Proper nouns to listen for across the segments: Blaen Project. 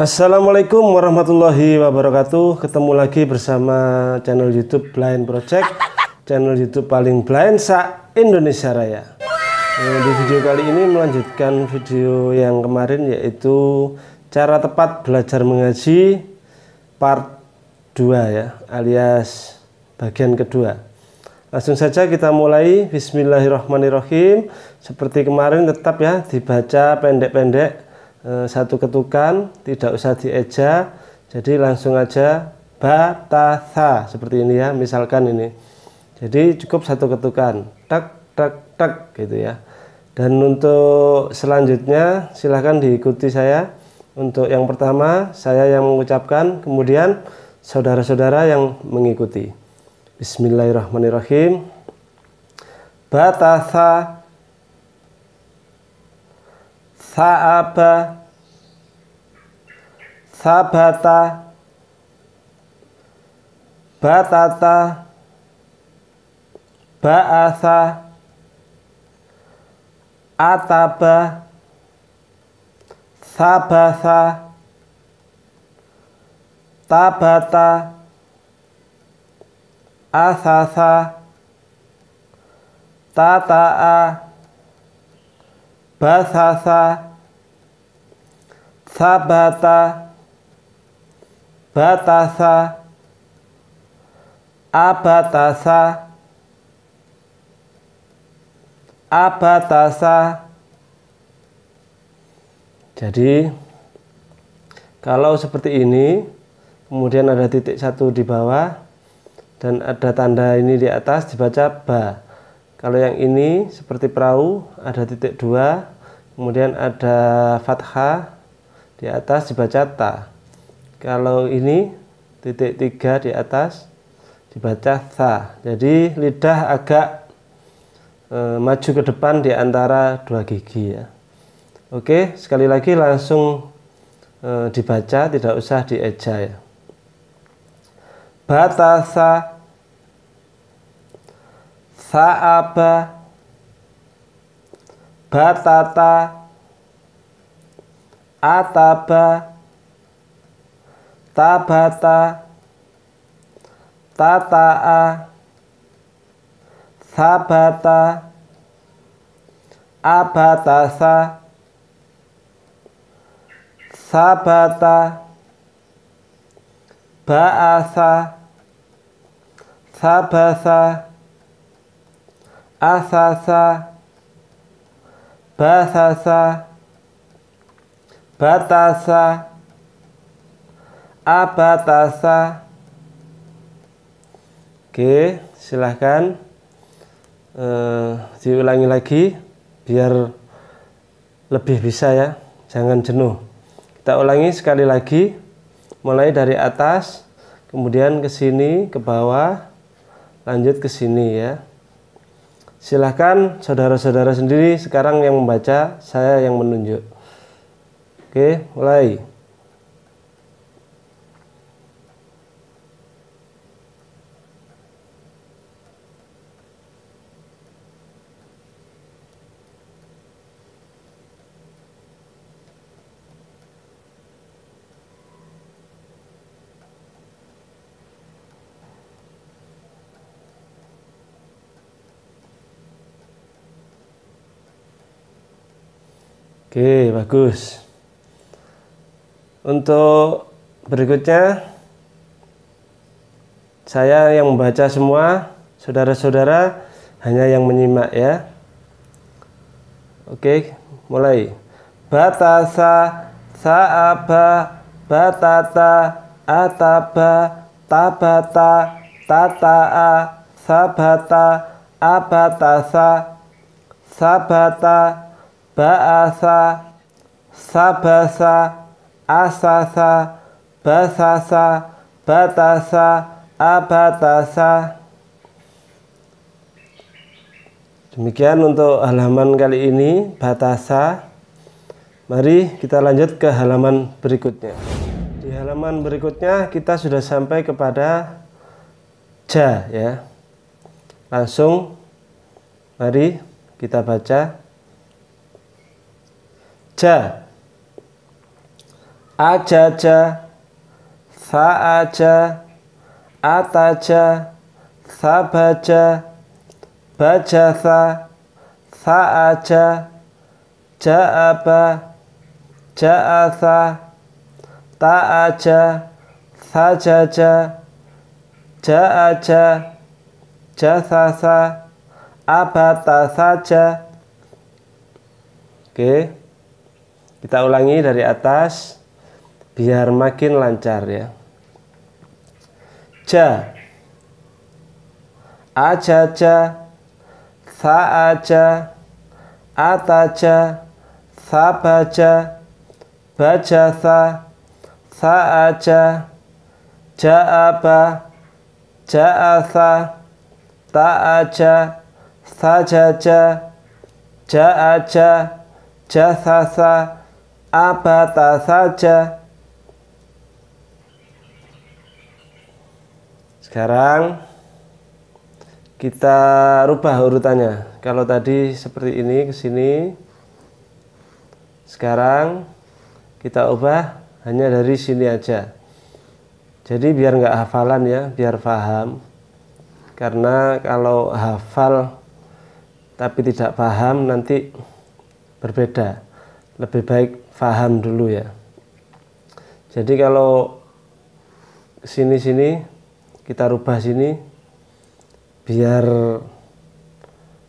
Assalamualaikum warahmatullahi wabarakatuh. Ketemu lagi bersama channel YouTube Blaen Project, channel YouTube paling Blaen se-Indonesia Raya. Di video kali ini melanjutkan video yang kemarin, yaitu cara tepat belajar mengaji part 2 ya, alias bagian kedua. Langsung saja kita mulai. Bismillahirrahmanirrahim. Seperti kemarin tetap ya, dibaca pendek-pendek satu ketukan, tidak usah dieja. Jadi langsung aja batasa seperti ini ya. Misalkan ini, jadi cukup satu ketukan, tak tak tak gitu ya. Dan untuk selanjutnya silahkan diikuti saya. Untuk yang pertama saya yang mengucapkan, kemudian saudara-saudara yang mengikuti. Bismillahirrahmanirrahim. Batasa, Sa'aba, Sabata, Batata, Ba'asa, Ataba, Sabasa, Tabata, Asasa, Tata'a, Basasa, Sabata, Batasa, Abatasa, Abatasa. Jadi kalau seperti ini, kemudian ada titik satu di bawah dan ada tanda ini di atas, dibaca ba. Kalau yang ini seperti perahu, ada titik dua, kemudian ada fathah di atas, dibaca ta. Kalau ini titik tiga di atas, dibaca tha. Jadi lidah agak maju ke depan di antara dua gigi ya. Oke, sekali lagi langsung dibaca, tidak usah dieja ya. Batasa, Sa'aba, Batata, Ataba, Tabata, Tata'a, Sabata, Abatasa, Sabata, Ba'asa, Sabasa, Asasa, Basasa, Batasa, Abatasa. Oke, silahkan diulangi lagi biar lebih bisa ya, jangan jenuh. Kita ulangi sekali lagi, mulai dari atas, kemudian ke sini, ke bawah, lanjut ke sini ya. Silahkan saudara-saudara sendiri sekarang yang membaca, saya yang menunjuk. Oke, mulai. Oke, bagus. Untuk berikutnya saya yang membaca semua, saudara-saudara hanya yang menyimak ya. Oke, mulai. Batasa, Sa'aba, Batata, Ataba, Tabata, Tata'a, Sabata, Abatasa, Sabata, Ba'asa, Sabasa, Asasa, Basasa, Batasa, Abatasa. Demikian untuk halaman kali ini, Batasa. Mari kita lanjut ke halaman berikutnya. Di halaman berikutnya kita sudah sampai kepada ja ya. Langsung mari kita baca. Ja, ajaja, tha'aja, ataja, thabaja, bajatha, tha'aja, ja'aba, ja'atha, ta'aja, thajaja, ja'aja, jathatha, abata saja. Oke, kita ulangi dari atas biar makin lancar ya. Ja, ajaja, tha'aja, ataja, thabaja, bajatha, tha'aja, ja'aba, ja'atha, ta'aja, sajaja, ja'aja, jasasa, abata saja. Sekarang kita rubah urutannya. Kalau tadi seperti ini ke sini, sekarang kita ubah hanya dari sini aja. Jadi biar nggak hafalan ya, biar paham. Karena kalau hafal tapi tidak paham nanti berbeda. Lebih baik paham dulu ya. Jadi kalau sini-sini kita rubah sini biar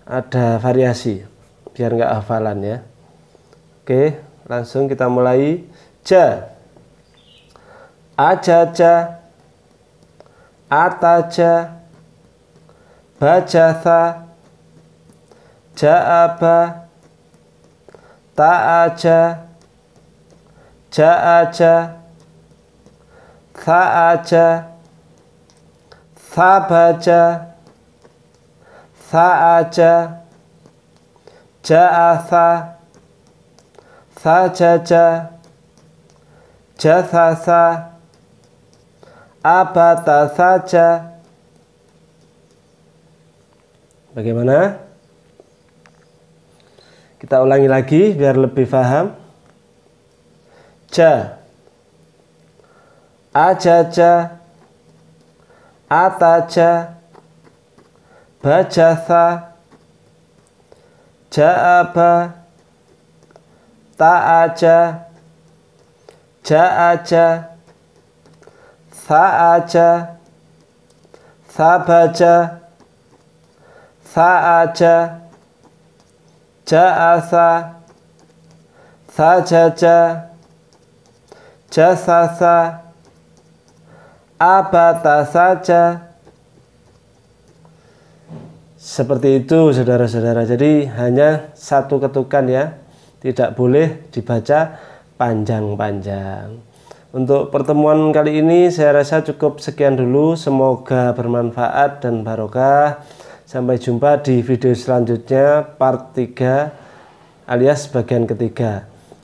ada variasi, biar nggak hafalan ya. Oke, langsung kita mulai. Ja, ajaja, ataja, bajatha, ja'aba, ta'aja, ja'aja, tha'aja, thabaja, tha'aja, ja'atha, thajaja, jasasa, abata saja. Bagaimana? Kita ulangi lagi biar lebih paham. Ja, ajaja, ataja, bajatha, ja'aba, ta'aja, ja'aja, tha'aja, thabaja, tha'aja, ja'atha, sajaja, jasasa, abata saja. Seperti itu saudara-saudara. Jadi hanya satu ketukan ya, tidak boleh dibaca panjang-panjang. Untuk pertemuan kali ini saya rasa cukup sekian dulu. Semoga bermanfaat dan barokah. Sampai jumpa di video selanjutnya part 3 alias bagian ketiga.